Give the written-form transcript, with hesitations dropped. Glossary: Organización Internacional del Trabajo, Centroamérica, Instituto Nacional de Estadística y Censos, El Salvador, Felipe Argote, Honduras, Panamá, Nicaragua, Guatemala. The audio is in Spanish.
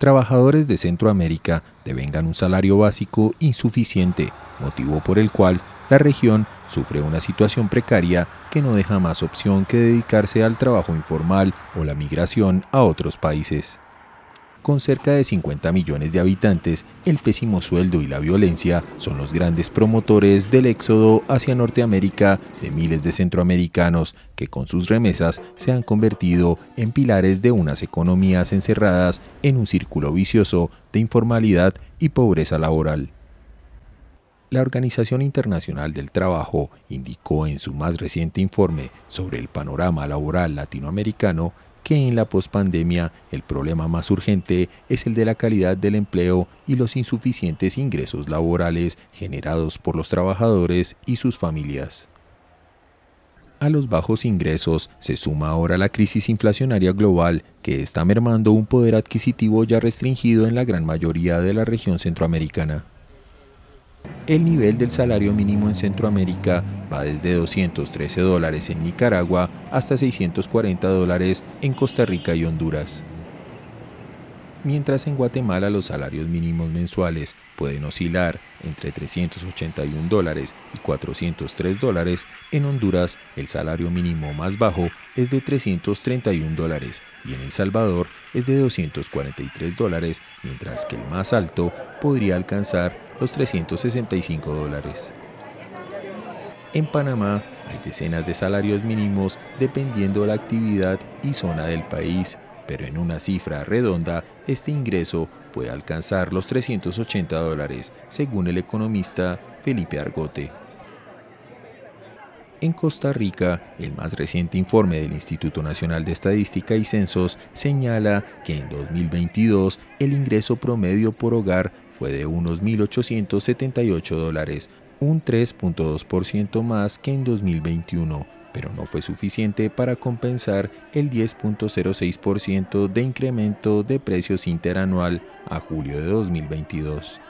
trabajadores de Centroamérica devengan un salario básico insuficiente, motivo por el cual la región sufre una situación precaria que no deja más opción que dedicarse al trabajo informal o la migración a otros países. Con cerca de 50 millones de habitantes, el pésimo sueldo y la violencia son los grandes promotores del éxodo hacia Norteamérica de miles de centroamericanos que con sus remesas se han convertido en pilares de unas economías encerradas en un círculo vicioso de informalidad y pobreza laboral. La Organización Internacional del Trabajo indicó en su más reciente informe sobre el panorama laboral latinoamericano que en la pospandemia el problema más urgente es el de la calidad del empleo y los insuficientes ingresos laborales generados por los trabajadores y sus familias. A los bajos ingresos se suma ahora la crisis inflacionaria global que está mermando un poder adquisitivo ya restringido en la gran mayoría de la región centroamericana. El nivel del salario mínimo en Centroamérica va desde $213 en Nicaragua hasta $640 en Costa Rica y Honduras. Mientras en Guatemala los salarios mínimos mensuales pueden oscilar entre $381 y $403, en Honduras el salario mínimo más bajo es de $331 y en El Salvador es de $243, mientras que el más alto podría alcanzar los $365. En Panamá hay decenas de salarios mínimos dependiendo de la actividad y zona del país, pero en una cifra redonda este ingreso puede alcanzar los $380, según el economista Felipe Argote. En Costa Rica, el más reciente informe del Instituto Nacional de Estadística y Censos señala que en 2022 el ingreso promedio por hogar fue de unos $1.878, un 3.2% más que en 2021, pero no fue suficiente para compensar el 10.06% de incremento de precios interanual a julio de 2022.